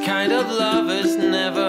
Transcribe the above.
kind of love is never